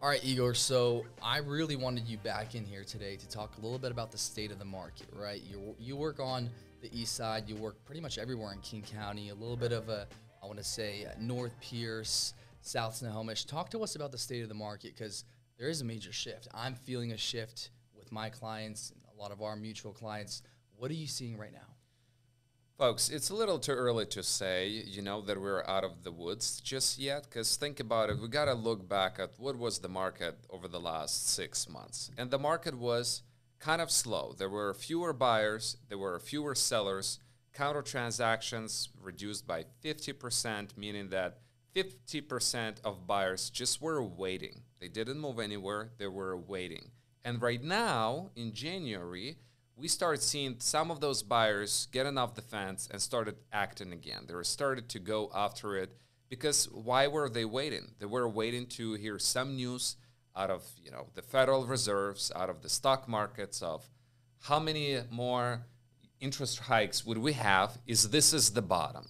All right, Igor, so I really wanted you back in here today to talk a little bit about the state of the market, right? You work on the east side, you work pretty much everywhere in King County, a little bit of a, I want to say, North Pierce, South Snohomish. Talk to us about the state of the market, because there is a major shift. I'm feeling a shift with my clients, and a lot of our mutual clients. What are you seeing right now? Folks, it's a little too early to say, you know, that we're out of the woods just yet, because think about it, we got to look back at what was the market over the last 6 months. And the market was kind of slow. There were fewer buyers, there were fewer sellers, counter transactions reduced by 50%, meaning that 50% of buyers just were waiting. They didn't move anywhere, they were waiting. And right now, in January, we started seeing some of those buyers getting off the fence and started acting again. They started to go after it, because why were they waiting? They were waiting to hear some news out of, you know, the Federal Reserves, out of the stock markets, of how many more interest hikes would we have? Is this the bottom?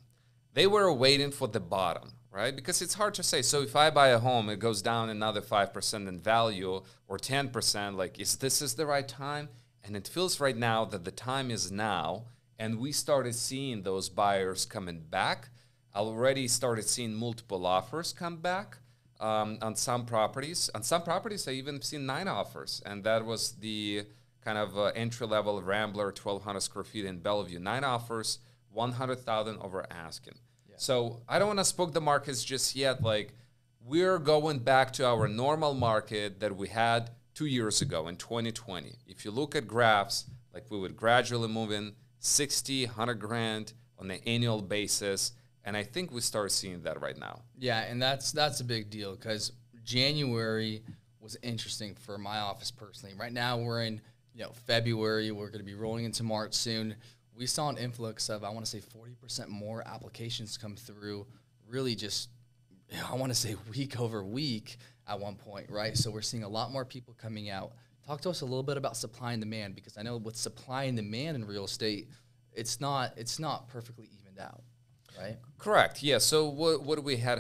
They were waiting for the bottom, right? Because it's hard to say. So if I buy a home, it goes down another 5% in value or 10%, like, is this the right time? And it feels right now that the time is now, and we started seeing those buyers coming back. I already started seeing multiple offers come back on some properties. On some properties, I even seen 9 offers, and that was the kind of entry-level Rambler, 1,200 square feet in Bellevue. 9 offers, 100,000 over asking. Yeah. So I don't want to spook the markets just yet. Like, we're going back to our normal market that we had 2 years ago in 2020. If you look at graphs, like, we would gradually move in 60, 100 grand on an annual basis. And I think we start seeing that right now. Yeah, and that's a big deal, because January was interesting for my office personally. Right now we're in, you know, February, we're gonna be rolling into March soon. We saw an influx of, I wanna say, 40% more applications come through, really just, I wanna say, week over week at one point, right? So we're seeing a lot more people coming out. Talk to us a little bit about supply and demand, because I know with supply and demand in real estate, it's not perfectly evened out, right? Correct, yeah. So what we had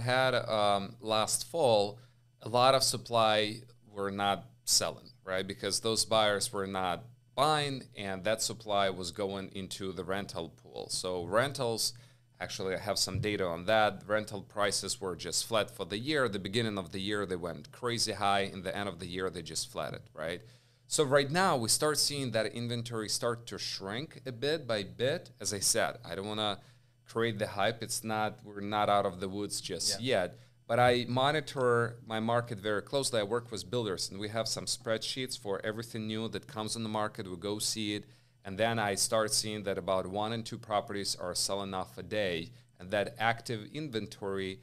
last fall, a lot of supply were not selling, right? Because those buyers were not buying, and that supply was going into the rental pool. So rentals, actually, I have some data on that. Rental prices were just flat for the year. At the beginning of the year, they went crazy high. In the end of the year, they just flatted, right? So right now, we start seeing that inventory start to shrink a bit by bit. As I said, I don't want to create the hype. It's not, we're not out of the woods just yet. But I monitor my market very closely. I work with builders, and we have some spreadsheets for everything new that comes on the market. We go see it. And then I start seeing that about 1 and 2 properties are selling off a day, and that active inventory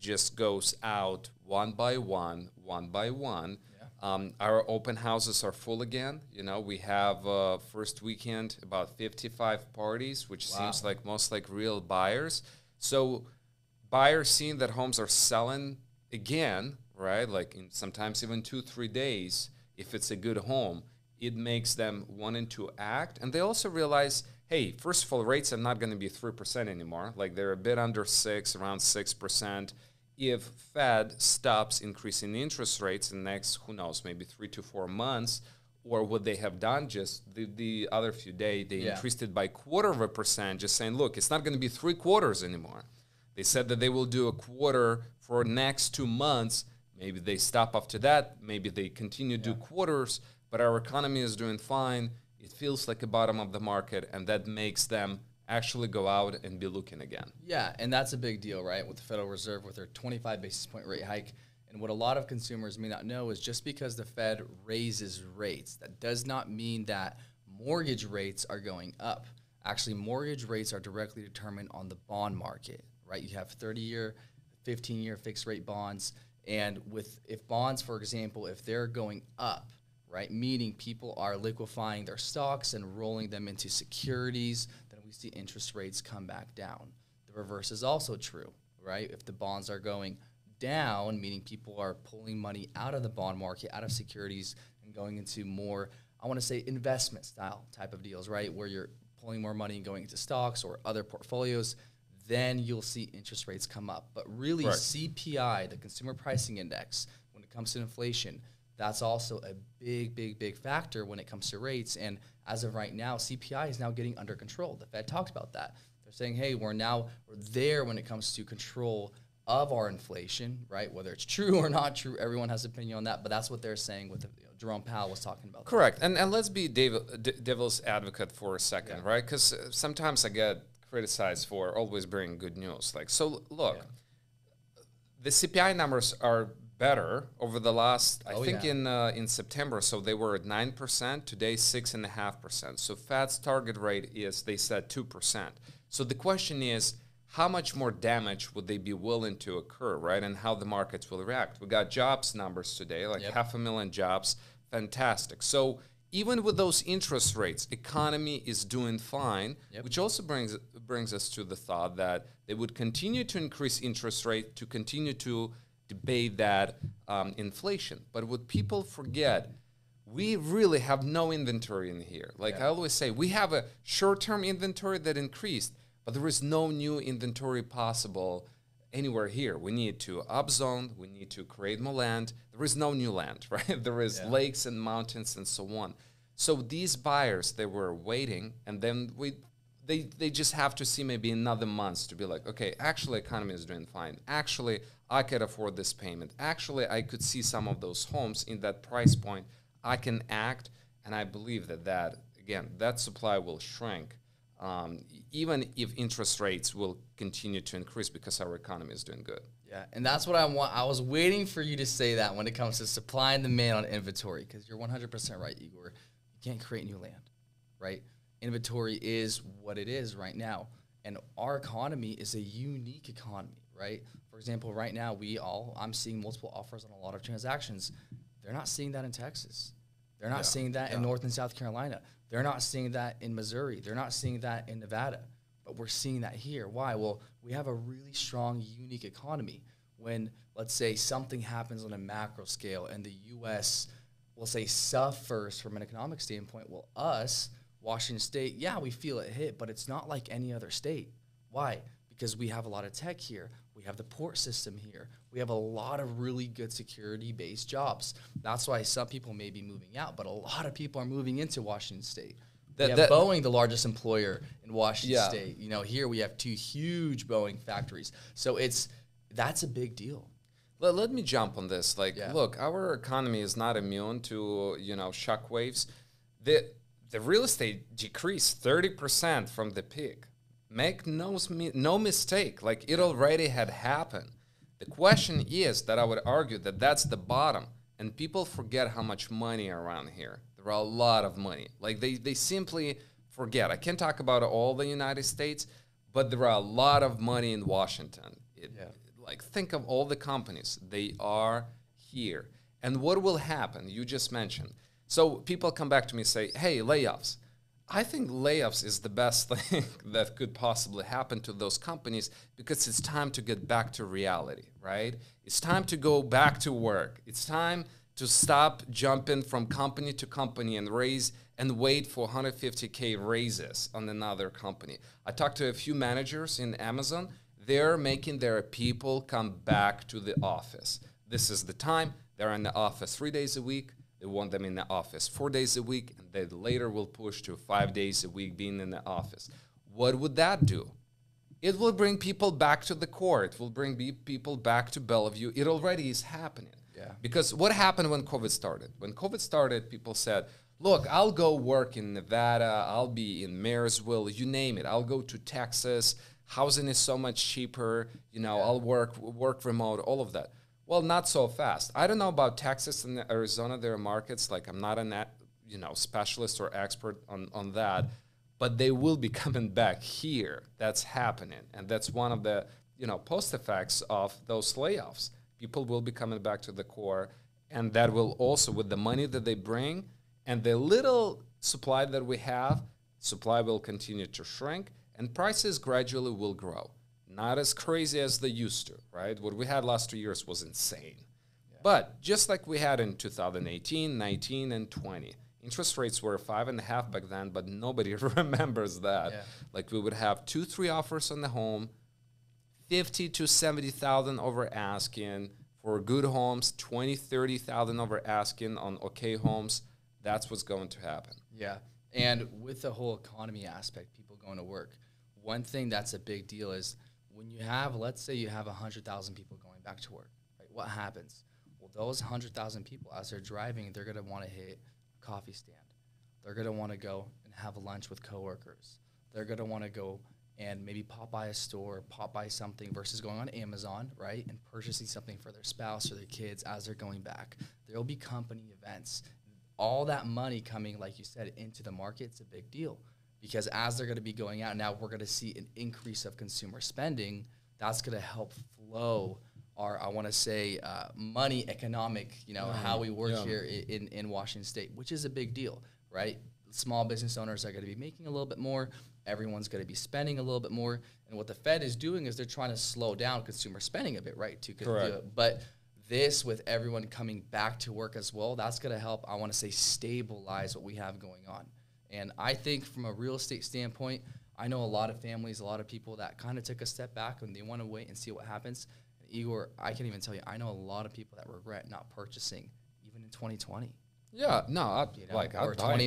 just goes out one by one. Yeah. Our open houses are full again. You know, we have first weekend about 55 parties, which seems like most like real buyers. So buyers seeing that homes are selling again, right? Like, in sometimes even 2-3 days, if it's a good home. It makes them wanting to act. And they also realize, hey, first of all, rates are not going to be 3% anymore. Like, they're a bit under 6, around 6%. If Fed stops increasing interest rates in the next, who knows, maybe 3 to 4 months, or what they have done just the other few days, they increased it by 0.25%, just saying, look, it's not going to be 3 quarters anymore. They said that they will do a quarter for next 2 months. Maybe they stop after that. Maybe they continue to do quarters. But our economy is doing fine. It feels like the bottom of the market, and that makes them actually go out and be looking again. Yeah, and that's a big deal, right? With the Federal Reserve, with their 25 basis point rate hike. And what a lot of consumers may not know is just because the Fed raises rates, that does not mean that mortgage rates are going up. Actually, mortgage rates are directly determined on the bond market, right? You have 30-year, 15-year fixed rate bonds. And with if bonds, for example, if they're going up, right, meaning people are liquefying their stocks and rolling them into securities, then we see interest rates come back down. The reverse is also true, right? If the bonds are going down, meaning people are pulling money out of the bond market, out of securities, and going into more, I want to say, investment style type of deals, right, where you're pulling more money and going into stocks or other portfolios, then you'll see interest rates come up. But really, right. CPI, the Consumer Pricing Index, when it comes to inflation, that's also a big, big, big factor when it comes to rates. And as of right now, CPI is now getting under control. The Fed talks about that. They're saying, hey, we're there when it comes to control of our inflation, right? Whether it's true or not true, everyone has an opinion on that, but that's what they're saying with the, Jerome Powell was talking about. Correct. And let's be devil's advocate for a second, right? Because sometimes I get criticized for always bringing good news. Like, so look, the CPI numbers are better over the last, I think in September, so they were at 9%, today 6.5%. So Fed's target rate is, they said 2%. So the question is, how much more damage would they be willing to occur, right? And how the markets will react. We got jobs numbers today, like 500,000 jobs, fantastic. So even with those interest rates, economy is doing fine, which also brings us to the thought that they would continue to increase interest rate to continue to debate that inflation. But what people forget, we really have no inventory in here. Like I always say, we have a short-term inventory that increased, but there is no new inventory possible anywhere here. We need to upzone, we need to create more land. There is no new land, right? There is lakes and mountains and so on. So these buyers, they were waiting, and then they just have to see maybe another month to be like, okay, actually economy is doing fine. Actually, I could afford this payment. Actually, I could see some of those homes in that price point. I can act, and I believe that, again, that supply will shrink, even if interest rates will continue to increase because our economy is doing good. Yeah, and that's what I want. I was waiting for you to say that when it comes to supply and demand on inventory, because you're 100% right, Igor. You can't create new land, right? Inventory is what it is right now, and our economy is a unique economy, right? For example, right now, I'm seeing multiple offers on a lot of transactions. They're not seeing that in Texas. They're not seeing that in North and South Carolina. They're not seeing that in Missouri. They're not seeing that in Nevada. But we're seeing that here. Why? Well, we have a really strong, unique economy. When, let's say, something happens on a macro scale and the U.S., we'll say, suffers from an economic standpoint, well, us, Washington State, yeah, we feel it hit, but it's not like any other state. Why? Because we have a lot of tech here. We have the port system here. We have a lot of really good security-based jobs. That's why some people may be moving out, but a lot of people are moving into Washington State. We have Boeing, the largest employer in Washington State. You know, here we have two huge Boeing factories. So that's a big deal. Let me jump on this. Like, look, our economy is not immune to, shockwaves. The real estate decreased 30% from the peak. Make no mistake, like it already had happened. The question is that I would argue that that's the bottom, and people forget how much money around here. There are a lot of money. Like they simply forget. I can't talk about all the United States, but there are a lot of money in Washington. Like think of all the companies. They are here. And what will happen? You just mentioned. So people come back to me and say, hey, layoffs. I think layoffs is the best thing that could possibly happen to those companies because it's time to get back to reality, right? It's time to go back to work. It's time to stop jumping from company to company and wait for 150K raises on another company. I talked to a few managers in Amazon. They're making their people come back to the office. This is the time. They're in the office 3 days a week. They want them in the office 4 days a week, and they later will push to 5 days a week being in the office. What would that do? It will bring people back to the core. It will bring people back to Bellevue. It already is happening. Yeah. Because what happened when COVID started? When COVID started, people said, look, I'll go work in Nevada. I'll be in Marysville. You name it. I'll go to Texas. Housing is so much cheaper. I'll work remote, all of that. Well, not so fast. I don't know about Texas and Arizona, their markets. Like, I'm not a specialist or expert on that, but they will be coming back here. That's happening, and that's one of the post effects of those layoffs. People will be coming back to the core, and that will also, with the money that they bring and the little supply that we have, supply will continue to shrink, and prices gradually will grow. Not as crazy as they used to, right? What we had last 2 years was insane. Yeah. But just like we had in 2018, 19, and 20, interest rates were 5.5 back then, but nobody remembers that. Yeah. Like we would have 2-3 offers on the home, 50 to 70,000 over asking, For good homes, $20,000-$30,000 over asking on okay homes, that's what's going to happen. Yeah, and with the whole economy aspect, people going to work, one thing that's a big deal is when you have, let's say you have 100,000 people going back to work, right? What happens? Well, those 100,000 people, as they're driving, they're going to want to hit a coffee stand. They're going to want to go and have lunch with coworkers. They're going to want to go and maybe pop by a store, pop by something versus going on Amazon, right, and purchasing something for their spouse or their kids as they're going back. There'll be company events. All that money coming, like you said, into the market, it's a big deal because as they're going to be going out, now we're going to see an increase of consumer spending. That's going to help flow our, I want to say, money, economic, you know, how we work here in Washington State, which is a big deal, right? Small business owners are going to be making a little bit more. Everyone's going to be spending a little bit more. And what the Fed is doing is they're trying to slow down consumer spending a bit, right? Correct. But this, with everyone coming back to work as well, that's going to help, I want to say, stabilize what we have going on. And I think from a real estate standpoint, I know a lot of families, a lot of people that kind of took a step back and they want to wait and see what happens. And Igor, I can't even tell you, I know a lot of people that regret not purchasing even in 2020. Yeah, no, or 2019,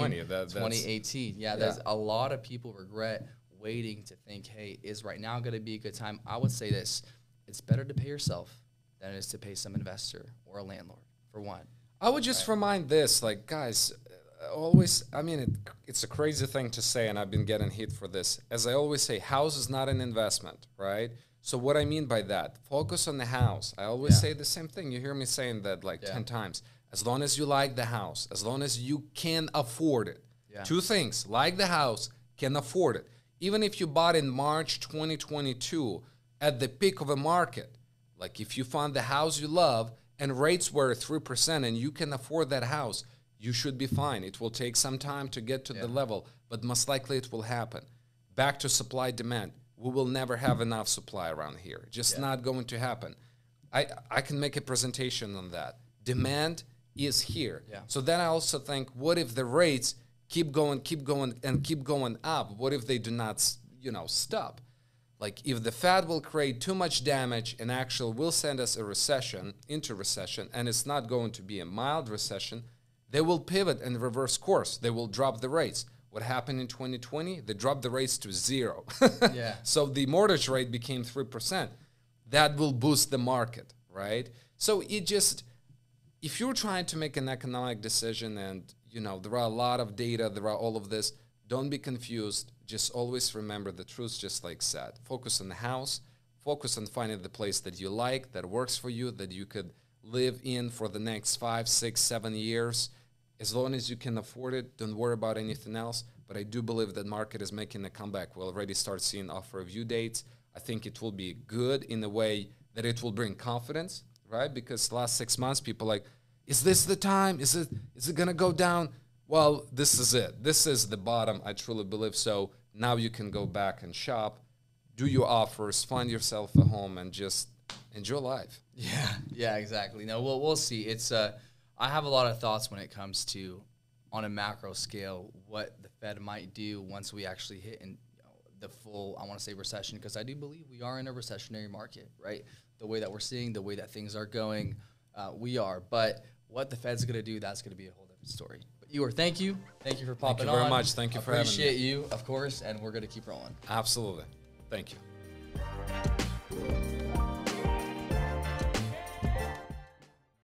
2020, 2018. Yeah, there's a lot of people regret waiting to think, hey, is right now going to be a good time? I would say this. It's better to pay yourself than it is to pay some investor or a landlord, for one. I would just remind this, like, guys, always, I mean, it's a crazy thing to say, and I've been getting hit for this. As I always say, house is not an investment, right? So what I mean by that, focus on the house. I always say the same thing. You hear me saying that like 10 times. As long as you like the house, as long as you can afford it. Yeah. Two things, like the house, can afford it. Even if you bought in March 2022 at the peak of a market, like if you found the house you love and rates were 3% and you can afford that house, you should be fine. It will take some time to get to the level, but most likely it will happen. Back to supply demand. We will never have enough supply around here. Just not going to happen. I can make a presentation on that. Demand is here. Yeah. So then I also think, what if the rates keep going up? What if they do not, you know, stop? Like if the Fed will create too much damage and actually will send us into recession, and it's not going to be a mild recession, they will pivot and reverse course. They will drop the rates. What happened in 2020? They dropped the rates to zero. So the mortgage rate became 3%. That will boost the market, right? So it just... If you're trying to make an economic decision and, you know, there are a lot of data, there are all of this, don't be confused. Just always remember the truth, just like said. Focus on the house. Focus on finding the place that you like, that works for you, that you could live in for the next 5, 6, 7 years. As long as you can afford it, don't worry about anything else. But I do believe that market is making a comeback. We'll already start seeing offer review dates. I think it will be good in the way that it will bring confidence. Right? Because the last 6 months, people like, is this the time? Is it going to go down? Well, this is it. This is the bottom, I truly believe. So now you can go back and shop, do your offers, find yourself a home, and just enjoy life. Yeah, yeah, exactly. No, we'll see. It's I have a lot of thoughts when it comes to, on a macro scale, what the Fed might do once we actually hit in the full, I want to say, recession, because I do believe we are in a recessionary market, right? The way that we're seeing, the way that things are going, we are. But what the Fed's going to do, that's going to be a whole different story. But Igor, thank you. Thank you for popping on. Thank you very much. Thank you for having me. Appreciate you, of course, and we're going to keep rolling. Absolutely. Thank you.